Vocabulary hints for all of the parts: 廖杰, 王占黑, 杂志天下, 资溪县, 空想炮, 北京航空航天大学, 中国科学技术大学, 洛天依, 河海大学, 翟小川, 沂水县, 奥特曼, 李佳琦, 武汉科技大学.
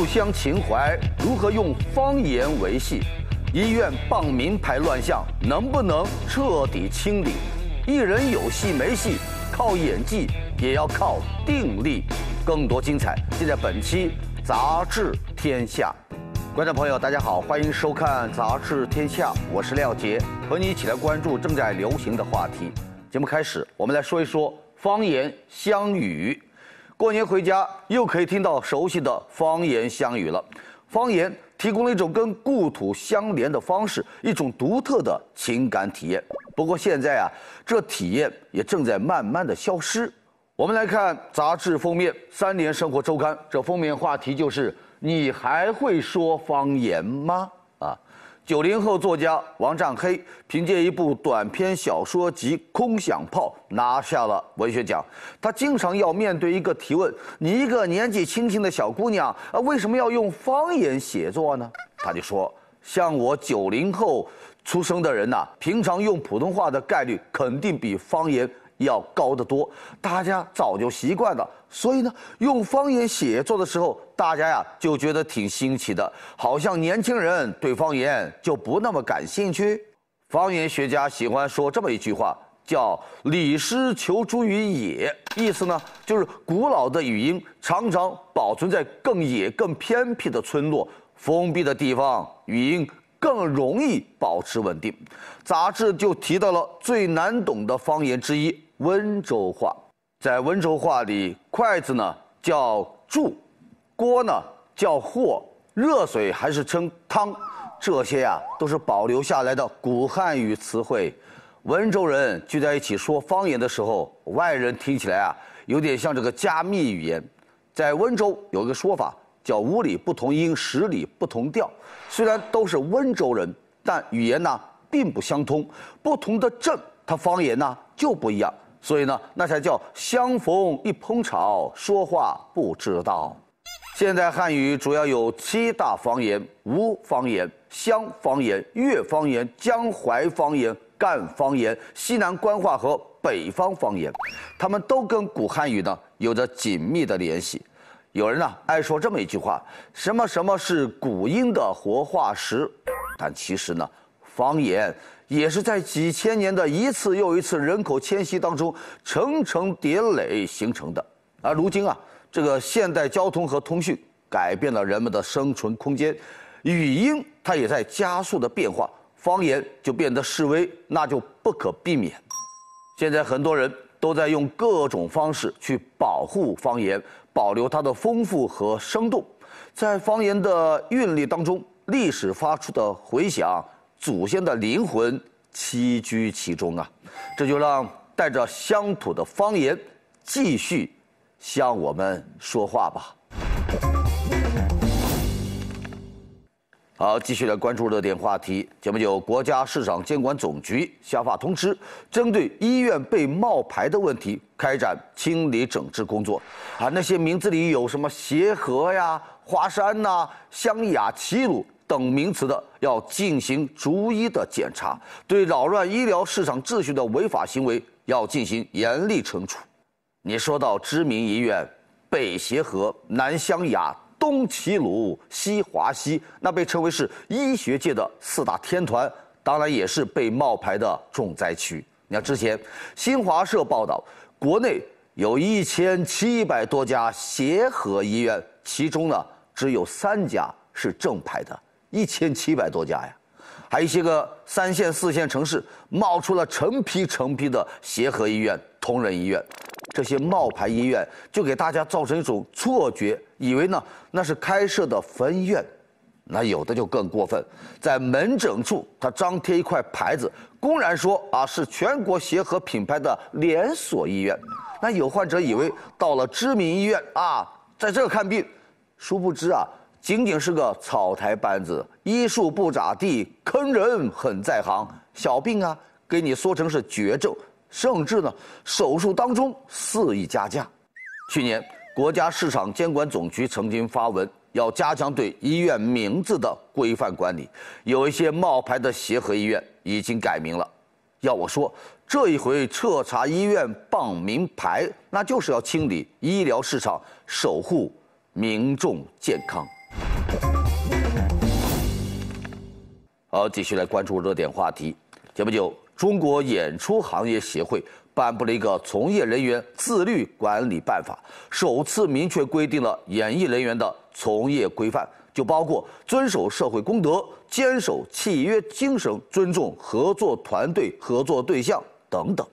故乡情怀如何用方言维系？医院傍民牌乱象能不能彻底清理？艺人有戏没戏，靠演技也要靠定力。更多精彩尽在本期《杂志天下》。观众朋友，大家好，欢迎收看《杂志天下》，我是廖杰，和你一起来关注正在流行的话题。节目开始，我们来说一说方言乡语。过年回家又可以听到熟悉的方言乡语了。方言提供了一种跟故土相连的方式，一种独特的情感体验。不过现在啊，这体验也正在慢慢的消失。我们来看杂志封面，《3年生活周刊》这封面话题就是“你还会说方言吗？”啊，90后作家王占黑凭借一部短篇小说集《空想炮》拿下了文学奖。他经常要面对一个提问：你一个年纪轻轻的小姑娘啊，为什么要用方言写作呢？他就说：像我90后出生的人呐，平常用普通话的概率肯定比方言要高得多，大家早就习惯了。所以呢，用方言写作的时候，大家呀就觉得挺新奇的，好像年轻人对方言就不那么感兴趣。方言学家喜欢说这么一句话，叫“礼失求诸于野”，意思呢就是古老的语音常常保存在更野、更偏僻的村落、封闭的地方，语音更容易保持稳定。杂志就提到了最难懂的方言之一——温州话。在温州话里，筷子呢叫箸，锅呢叫镬，热水还是称汤，这些呀都是保留下来的古汉语词汇。温州人聚在一起说方言的时候，外人听起来啊有点像这个加密语言。在温州有一个说法叫“五里不同音，十里不同调”，虽然都是温州人，但语言呢并不相通，不同的镇它方言呢就不一样。所以呢，那才叫相逢一烹炒，说话不知道。现代汉语主要有7大方言：吴方言、湘方言、粤方言、江淮方言、赣方言、西南官话和北方方言。它们都跟古汉语呢有着紧密的联系。有人呢爱说这么一句话：“什么什么是古音的活化石。”但其实呢，方言也是在几千年的一次又一次人口迁徙当中层层叠累形成的。而如今啊，这个现代交通和通讯改变了人们的生存空间，语音它也在加速的变化，方言就变得式微，那就不可避免。现在很多人都在用各种方式去保护方言，保留它的丰富和生动。在方言的韵律当中，历史发出的回响，祖先的灵魂栖居其中啊，这就让带着乡土的方言继续向我们说话吧。好，继续来关注热点话题。前不久，国家市场监管总局下发通知，针对医院被冒牌的问题开展清理整治工作。啊，那些名字里有什么协和呀、华山呐、湘雅、齐鲁等名词的，要进行逐一的检查，对扰乱医疗市场秩序的违法行为要进行严厉惩处。你说到知名医院，北协和、南湘雅、东齐鲁、西华西，那被称为是医学界的4大天团，当然也是被冒牌的重灾区。你看之前新华社报道，国内有1700多家协和医院，其中呢只有3家是正牌的。1700多家呀，还有一些个3线、4线城市冒出了成批的协和医院、同仁医院。这些冒牌医院就给大家造成一种错觉，以为呢那是开设的分院。那有的就更过分，在门诊处他张贴一块牌子，公然说啊是全国协和品牌的连锁医院。那有患者以为到了知名医院啊，在这看病，殊不知啊仅仅是个草台班子，医术不咋地，坑人很在行，小病啊给你说成是绝症，甚至呢手术当中肆意加价。去年国家市场监管总局曾经发文，要加强对医院名字的规范管理，有一些冒牌的协和医院已经改名了。要我说，这一回彻查医院傍名牌，那就是要清理医疗市场，守护民众健康。好，继续来关注热点话题。前不久，中国演出行业协会颁布了一个《从业人员自律管理办法》，首次明确规定了演艺人员的从业规范，就包括遵守社会公德、坚守契约精神、尊重合作团队、合作对象等等。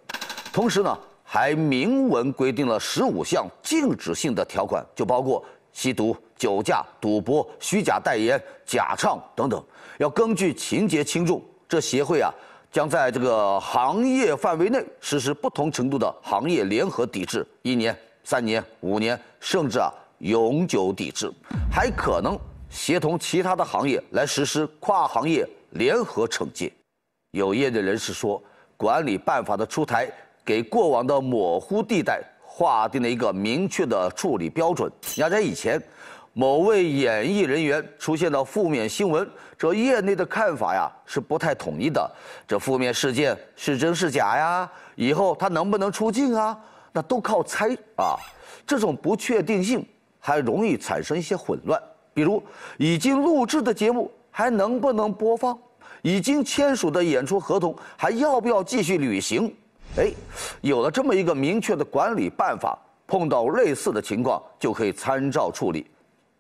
同时呢，还明文规定了15项禁止性的条款，就包括吸毒、酒驾、赌博、虚假代言、假唱等等，要根据情节轻重，这协会啊将在这个行业范围内实施不同程度的行业联合抵制，1年、3年、5年，甚至永久抵制，还可能协同其他的行业来实施跨行业联合惩戒。有业内人士说，管理办法的出台给过往的模糊地带划定了一个明确的处理标准。要在以前，某位演艺人员出现了负面新闻，这业内的看法呀是不太统一的。这负面事件是真是假呀？以后他能不能出镜啊？那都靠猜啊。这种不确定性还容易产生一些混乱，比如已经录制的节目还能不能播放？已经签署的演出合同还要不要继续履行？哎，有了这么一个明确的管理办法，碰到类似的情况就可以参照处理。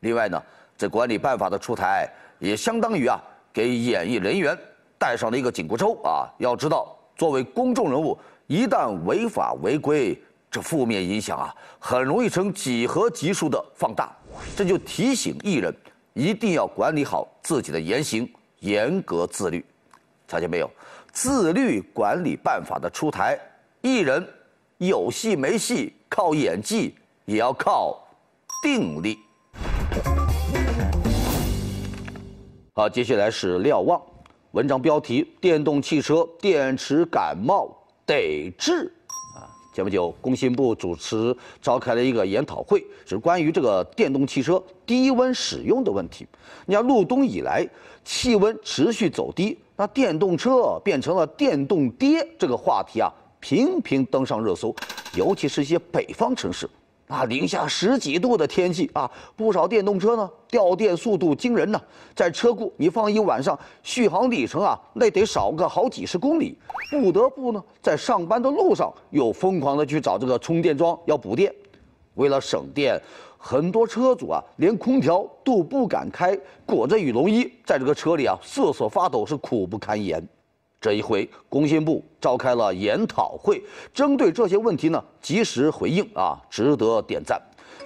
另外呢，这管理办法的出台也相当于给演艺人员带上了一个紧箍咒啊。要知道，作为公众人物，一旦违法违规，这负面影响很容易成几何级数的放大。这就提醒艺人一定要管理好自己的言行，严格自律。瞧见没有？自律管理办法的出台，艺人有戏没戏，靠演技也要靠定力。好，接下来是廖望，文章标题：电动汽车电池感冒得治。前不久，工信部主持召开了一个研讨会，是关于这个电动汽车低温使用的问题。你看，入冬以来，气温持续走低，那电动车变成了电动爹，这个话题频频登上热搜，尤其是一些北方城市，零下10几度的天气不少电动车呢掉电速度惊人呢，在车库你放一晚上，续航里程那得少个好几十公里，不得不呢在上班的路上又疯狂的去找这个充电桩要补电。为了省电，很多车主连空调都不敢开，裹着羽绒衣在这个车里瑟瑟发抖，是苦不堪言。这一回，工信部召开了研讨会，针对这些问题呢及时回应值得点赞。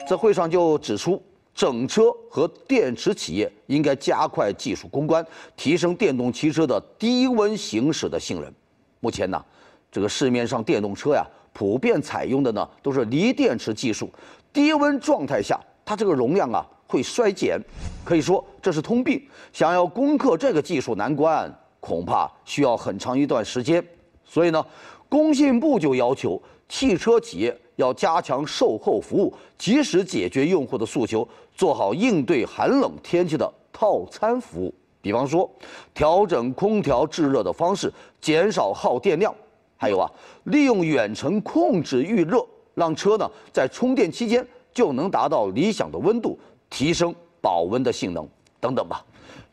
在会上就指出，整车和电池企业应该加快技术攻关，提升电动汽车的低温行驶的信任。目前呢，这个市面上电动车普遍采用的呢都是锂电池技术，低温状态下它这个容量会衰减，可以说这是通病。想要攻克这个技术难关，恐怕需要很长一段时间。所以呢，工信部就要求汽车企业要加强售后服务，及时解决用户的诉求，做好应对寒冷天气的套餐服务，比方说调整空调制热的方式，减少耗电量，还有利用远程控制预热，让车呢在充电期间就能达到理想的温度，提升保温的性能等等吧。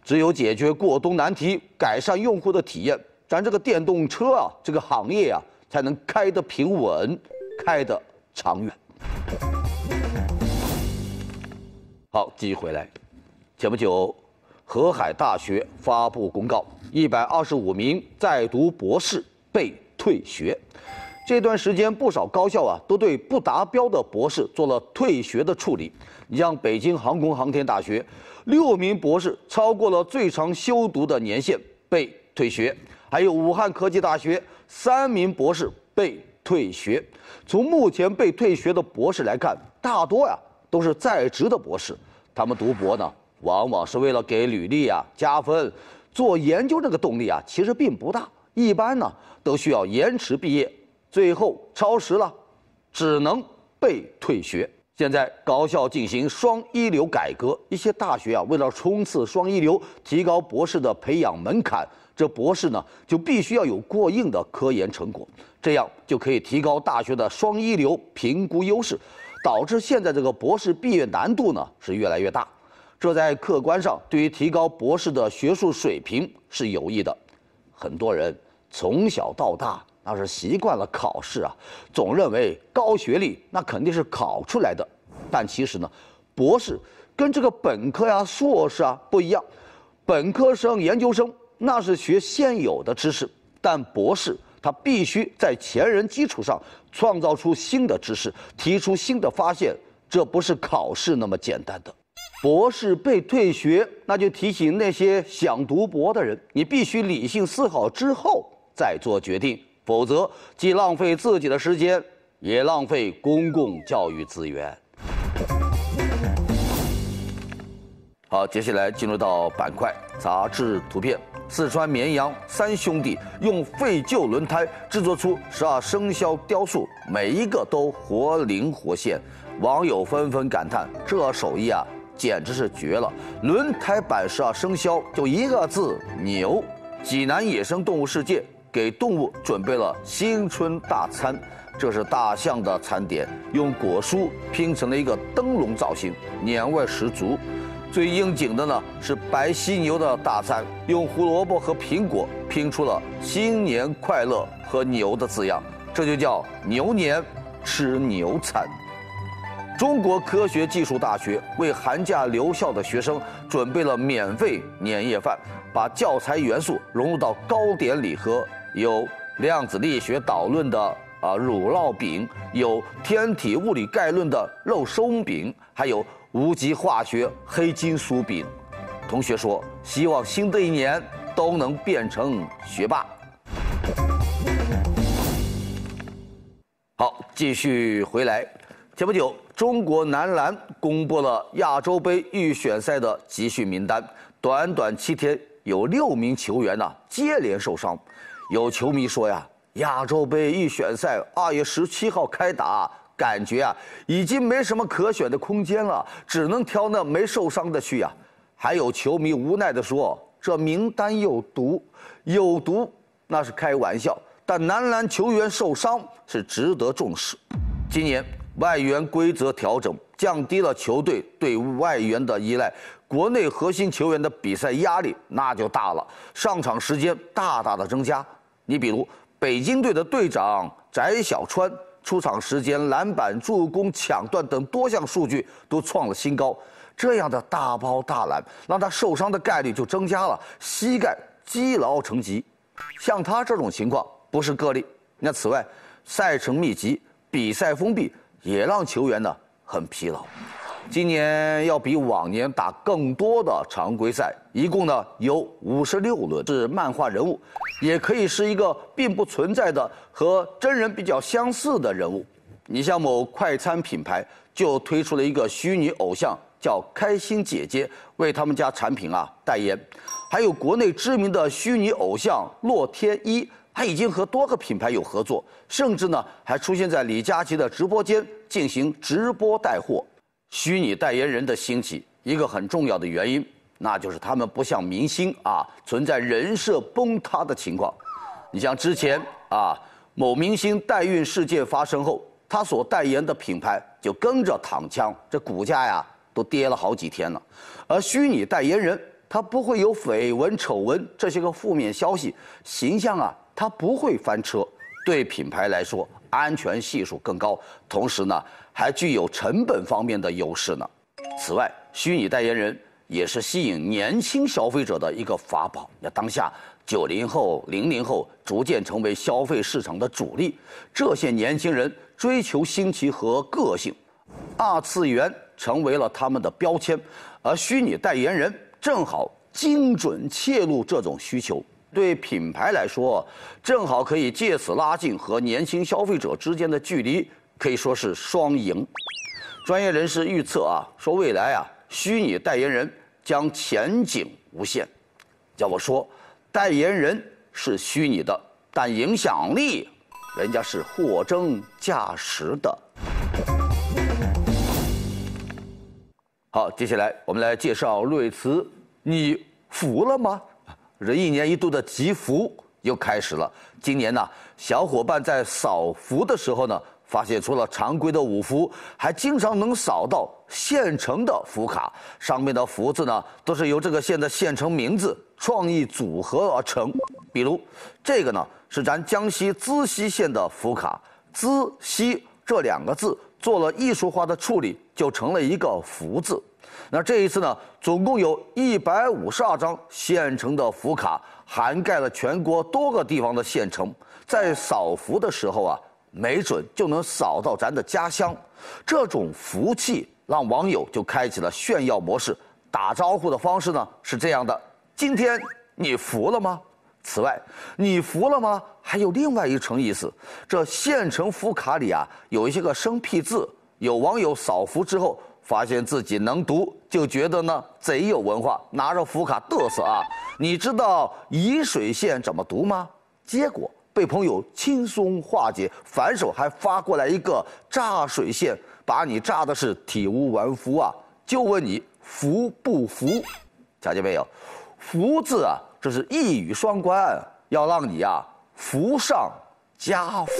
只有解决过冬难题，改善用户的体验，咱这个电动车这个行业才能开得平稳，开得长远。好，继续回来。前不久，河海大学发布公告，125名在读博士被退学。这段时间，不少高校都对不达标的博士做了退学的处理。你像北京航空航天大学，6名博士超过了最长修读的年限被退学；还有武汉科技大学，3名博士被退学。从目前被退学的博士来看，大多都是在职的博士，他们读博呢，往往是为了给履历加分，做研究这个动力其实并不大，一般呢都需要延迟毕业。最后超时了，只能被退学。现在高校进行双一流改革，一些大学为了冲刺双一流，提高博士的培养门槛，这博士呢就必须要有过硬的科研成果，这样就可以提高大学的双一流评估优势，导致现在这个博士毕业难度呢是越来越大。这在客观上对于提高博士的学术水平是有益的。很多人从小到大那是习惯了考试啊，总认为高学历那肯定是考出来的。但其实呢，博士跟这个本科呀、硕士啊不一样，本科生、研究生那是学现有的知识，但博士他必须在前人基础上创造出新的知识，提出新的发现，这不是考试那么简单的。博士被退学，那就提醒那些想读博的人，你必须理性思考之后再做决定，否则既浪费自己的时间，也浪费公共教育资源。好，接下来进入到板块杂志图片。四川绵阳三兄弟用废旧轮胎制作出12生肖雕塑，每一个都活灵活现，网友纷纷感叹这手艺啊简直是绝了。轮胎版12生肖就一个字，牛。济南野生动物世界给动物准备了新春大餐，这是大象的餐点，用果蔬拼成了一个灯笼造型，年味十足。最应景的呢是白犀牛的大餐，用胡萝卜和苹果拼出了新年快乐和牛的字样，这就叫牛年吃牛餐。中国科学技术大学为寒假留校的学生准备了免费年夜饭，把教材元素融入到糕点里，和有量子力学导论的乳酪饼，有天体物理概论的肉松饼，还有无极化学黑金属饼。同学说希望新的一年都能变成学霸。好，继续回来。前不久中国男篮公布了亚洲杯预选赛的集训名单，短7天有6名球员接连受伤。有球迷说呀，亚洲杯预选赛2月17号开打，感觉已经没什么可选的空间了，只能挑那没受伤的去呀。还有球迷无奈地说，这名单有毒。有毒那是开玩笑，但男篮球员受伤是值得重视。今年外援规则调整，降低了球队对外援的依赖，国内核心球员的比赛压力那就大了，上场时间大的增加。你比如北京队的队长翟小川，出场时间、篮板、助攻、抢断等多项数据都创了新高，这样的大包大揽让他受伤的概率就增加了，膝盖积劳成疾。像他这种情况不是个例。那此外，赛程密集、比赛封闭也让球员很疲劳。今年要比往年打更多的常规赛，一共有56轮。是漫画人物，也可以是一个并不存在的和真人比较相似的人物。你像某快餐品牌就推出了一个虚拟偶像，叫开心姐姐，为他们家产品代言。还有国内知名的虚拟偶像洛天依，他已经和多个品牌有合作，甚至还出现在李佳琦的直播间进行直播带货。虚拟代言人的兴起，一个很重要的原因，那就是他们不像明星存在人设崩塌的情况。你像之前某明星代孕事件发生后，他所代言的品牌就跟着躺枪，这股价都跌了好几天了。而虚拟代言人他不会有绯闻、丑闻这些个负面消息，形象他不会翻车，对品牌来说安全系数更高，同时还具有成本方面的优势呢。此外，虚拟代言人也是吸引年轻消费者的一个法宝。当下90后、00后逐渐成为消费市场的主力，这些年轻人追求新奇和个性，二次元成为了他们的标签，而虚拟代言人正好精准切入这种需求。对品牌来说，正好可以借此拉近和年轻消费者之间的距离，可以说是双赢。专业人士预测说未来虚拟代言人将前景无限。要我说，代言人是虚拟的，但影响力人家是货真价实的。好，接下来我们来介绍瑞慈，你服了吗？这1年1度的集福又开始了。今年小伙伴在扫福的时候发现除了常规的五福，还经常能扫到县城的福卡，上面的福字呢，都是由这个县的县城名字创意组合而成。比如这个呢，是咱江西资溪县的福卡，资溪这两个字做了艺术化的处理，就成了一个福字。 那这一次呢，总共有152张县城的福卡，涵盖了全国多个地方的县城。在扫福的时候啊，没准就能扫到咱的家乡。这种福气让网友就开启了炫耀模式。打招呼的方式呢是这样的：今天你福了吗？此外，你福了吗？还有另外一层意思，这县城福卡里啊有一些个生僻字，有网友扫福之后。 发现自己能读，就觉得呢贼有文化，拿着福卡嘚瑟啊！你知道沂水县怎么读吗？结果被朋友轻松化解，反手还发过来一个炸水县，把你炸的是体无完肤啊！就问你服不服？瞧见没有？服字啊，这是一语双关，要让你啊福上加福。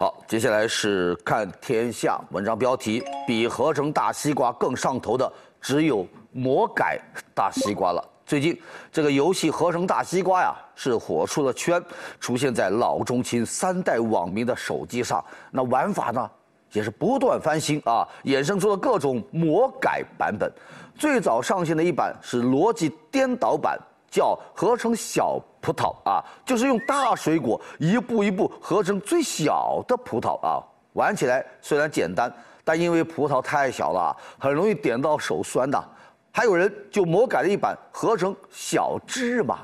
好，接下来是看天下文章标题，比合成大西瓜更上头的只有魔改大西瓜了。最近这个游戏合成大西瓜呀，是火出了圈，出现在老中青3代网民的手机上。那玩法呢，也是不断翻新啊，衍生出了各种魔改版本。最早上线的一版是逻辑颠倒版。 叫合成小葡萄啊，就是用大水果一步一步合成最小的葡萄啊。玩起来虽然简单，但因为葡萄太小了，很容易点到手酸的。还有人就魔改了一版合成小芝麻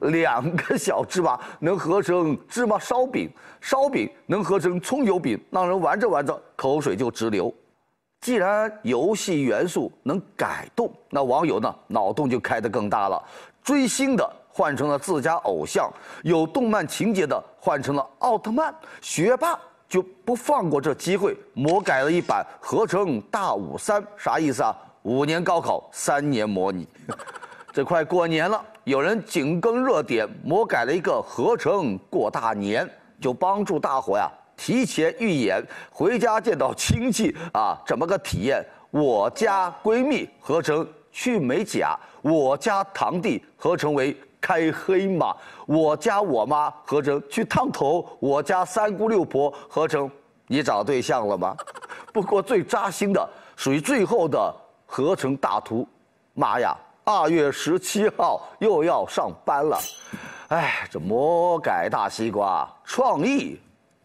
，2个小芝麻能合成芝麻烧饼，烧饼能合成葱油饼，让人玩着玩着口水就直流。 既然游戏元素能改动，那网友呢脑洞就开得更大了。追星的换成了自家偶像，有动漫情节的换成了奥特曼，学霸就不放过这机会，魔改了一版合成大53，啥意思啊？5年高考，3年模拟。这快过年了，有人紧跟热点，魔改了一个合成过大年，就帮助大伙呀。 提前预演回家见到亲戚啊，怎么个体验？我家闺蜜合成去美甲，我家堂弟合成为开黑马，我家我妈合成去烫头，我家三姑六婆合成你找对象了吗？不过最扎心的属于最后的合成大图，妈呀，2月17号又要上班了，哎，这魔改大西瓜创意。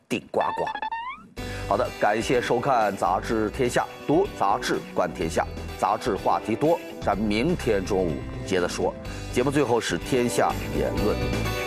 顶呱呱！好的，感谢收看《杂志天下》，读杂志，观天下，杂志话题多，咱明天中午接着说。节目最后是天下言论。